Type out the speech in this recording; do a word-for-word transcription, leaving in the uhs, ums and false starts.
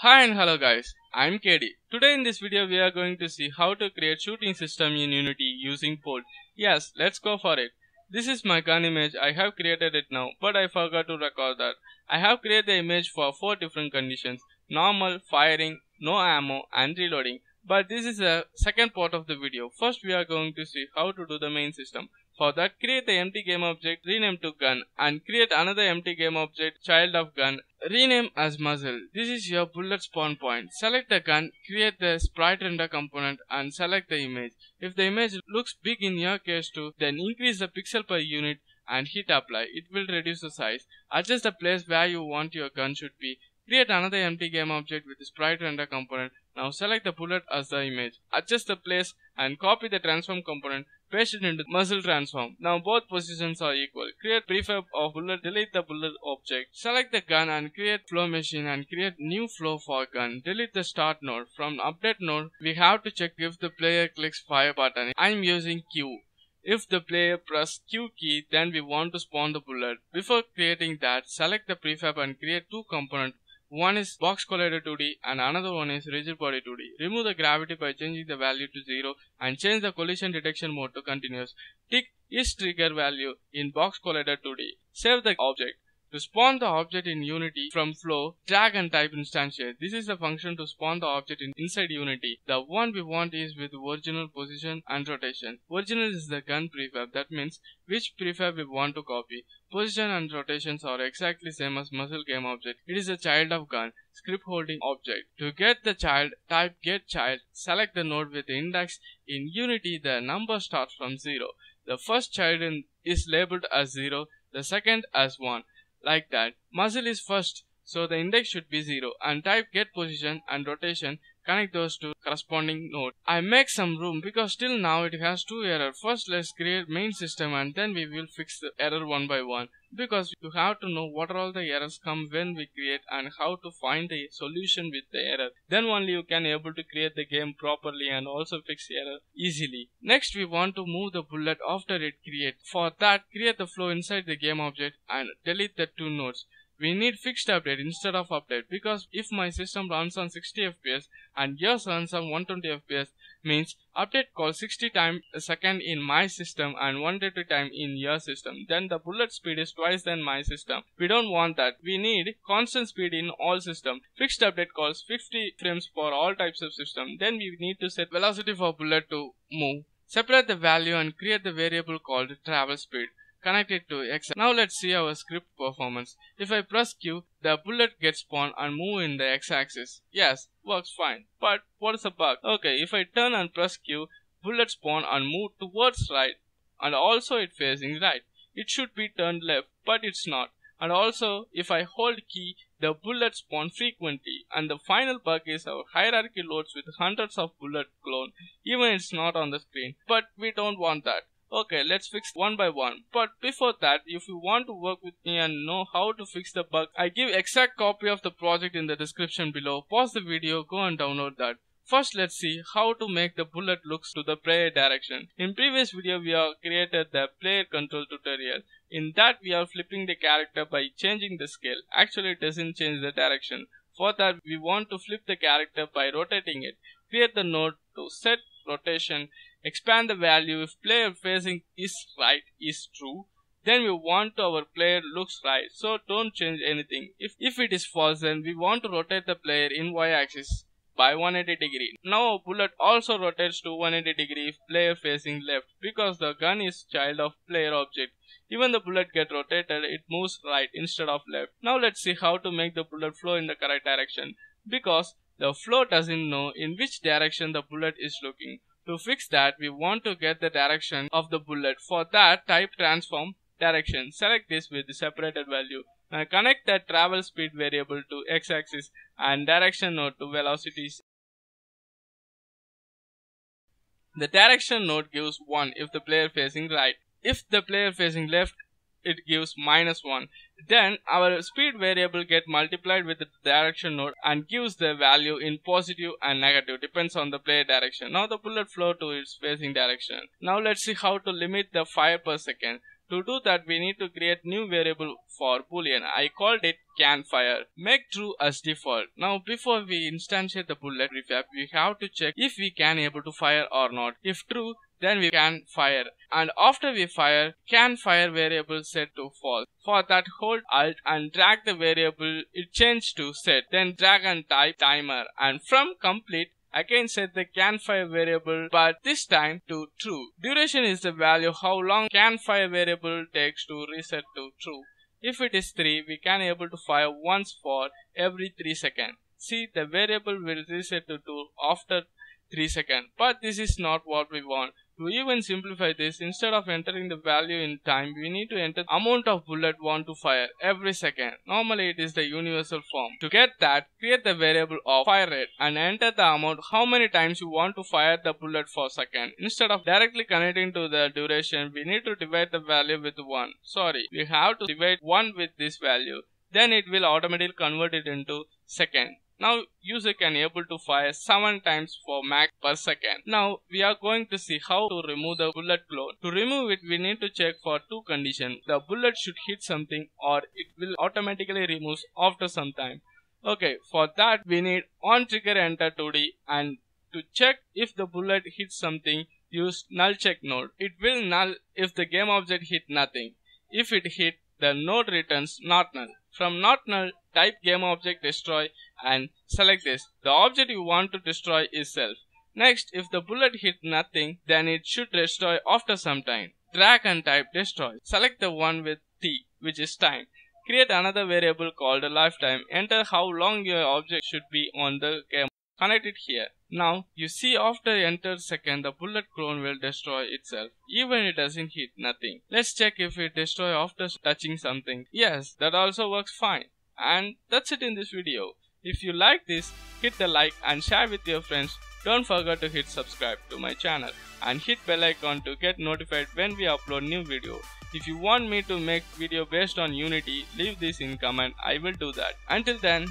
Hi and hello guys, I'm K D. Today in this video we are going to see how to create shooting system in Unity using Bolt. Yes, let's go for it. This is my gun image. I have created it now, but I forgot to record that. I have created the image for four different conditions: normal, firing, no ammo and reloading. But this is the second part of the video. First we are going to see how to do the main system. For that, create the empty game object, rename to gun, and create another empty game object, child of gun, rename as muzzle. This is your bullet spawn point. Select the gun, create the sprite render component, and select the image. If the image looks big in your case too, then increase the pixel per unit and hit apply. It will reduce the size. Adjust the place where you want your gun should be. Create another empty game object with the sprite render component. Now select the bullet as the image. Adjust the place and copy the transform component. Paste it into muzzle transform. Now both positions are equal. Create prefab of bullet. Delete the bullet object. Select the gun and create flow machine and create new flow for gun. Delete the start node. From update node, we have to check if the player clicks fire button. I'm using Q. If the player press Q key, then we want to spawn the bullet. Before creating that, select the prefab and create two components. One is box collider two D and another one is rigid body two D. Remove the gravity by changing the value to zero and change the collision detection mode to continuous. Tick is trigger value in box collider two D. Save the object. To spawn the object in Unity from flow, drag and type instantiate. This is the function to spawn the object in inside Unity. The one we want is with original position and rotation. Original is the gun prefab, that means which prefab we want to copy. Position and rotations are exactly same as muzzle game object. It is a child of gun, script holding object. To get the child, type get child. Select the node with the index. In Unity, the number starts from zero. The first child in is labeled as zero, the second as one. Like that. Muzzle is first, so the index should be zero, and type get position and rotation. Connect those to corresponding node. I make some room because till now it has two errors. First let's create main system and then we will fix the error one by one, because you have to know what are all the errors come when we create and how to find the solution with the error. Then only you can able to create the game properly and also fix the error easily. Next we want to move the bullet after it create. For that, create the flow inside the game object and delete the two nodes. We need fixed update instead of update, because if my system runs on sixty F P S and yours runs on one twenty F P S, means update calls sixty times a second in my system and one twenty times in your system. Then the bullet speed is twice than my system. We don't want that. We need constant speed in all systems. Fixed update calls fifty frames for all types of system. Then we need to set velocity for bullet to move. Separate the value and create the variable called travel speed. Connect it to X. Now let's see our script performance. If I press Q, the bullet gets spawned and move in the X-axis. Yes, works fine. But what is the bug? Okay, if I turn and press Q, bullet spawn and move towards right, and also it facing right. It should be turned left, but it's not. And also, if I hold key, the bullets spawn frequently. And the final bug is our hierarchy loads with hundreds of bullet clone. Even it's not on the screen. But we don't want that. Okay, let's fix one by one. But before that, if you want to work with me and know how to fix the bug, I give exact copy of the project in the description below. Pause the video, go and download that. First, let's see how to make the bullet looks to the player direction. In previous video, we have created the player control tutorial. In that, we are flipping the character by changing the scale. Actually, it doesn't change the direction. For that, we want to flip the character by rotating it. Create the node to set rotation. Expand the value. If player facing is right is true, then we want our player looks right, so don't change anything. If, if it is false, then we want to rotate the player in Y-axis by one hundred eighty degree. Now our bullet also rotates to one hundred eighty degree if player facing left, because the gun is child of player object. Even the bullet get rotated, it moves right instead of left. Now let's see how to make the bullet flow in the correct direction, because the flow doesn't know in which direction the bullet is looking. To fix that, we want to get the direction of the bullet. For that, type transform direction. Select this with the separated value. Now connect the travel speed variable to X-axis and direction node to velocities. The direction node gives one if the player facing right. If the player facing left, it gives minus one. Then our speed variable get multiplied with the direction node and gives the value in positive and negative, depends on the player direction. Now the bullet flow to its facing direction. Now let's see how to limit the fire per second. To do that, we need to create new variable for boolean. I called it canFire. Make true as default. Now before we instantiate the bullet prefab, we have to check if we can able to fire or not. If true, then we can fire, and after we fire, can fire variable set to false. For that, hold alt and drag the variable it changed to set, then drag and type timer, and from complete again set the can fire variable, but this time to true. Duration is the value how long can fire variable takes to reset to true. If it is three, we can able to fire once for every three seconds. See, the variable will reset to true after three seconds, but this is not what we want. To even simplify this, instead of entering the value in time, we need to enter amount of bullet want to fire every second. Normally it is the universal form. To get that, create the variable of fire rate and enter the amount how many times you want to fire the bullet for second. Instead of directly connecting to the duration, we need to divide the value with one. Sorry, we have to divide one with this value. Then it will automatically convert it into second. Now user can able to fire seven times for max per second. Now we are going to see how to remove the bullet glow. To remove it, we need to check for two conditions. The bullet should hit something or it will automatically remove after some time. Okay, for that we need on trigger enter two D, and to check if the bullet hits something, use null check node. It will null if the game object hit nothing. If it hit, the node returns not null. From not null, type game object destroy and select this. The object you want to destroy is self. Next, if the bullet hit nothing, then it should destroy after some time. Drag and type destroy. Select the one with T, which is time. Create another variable called lifetime. Enter how long your object should be on the game. Connect it here. Now you see after enter second, the bullet clone will destroy itself even it doesn't hit nothing. Let's check if it destroy after touching something. Yes, that also works fine. And that's it in this video. If you like this, hit the like and share with your friends. Don't forget to hit subscribe to my channel and hit bell icon to get notified when we upload new video. If you want me to make video based on Unity, leave this in comment. I will do that. Until then.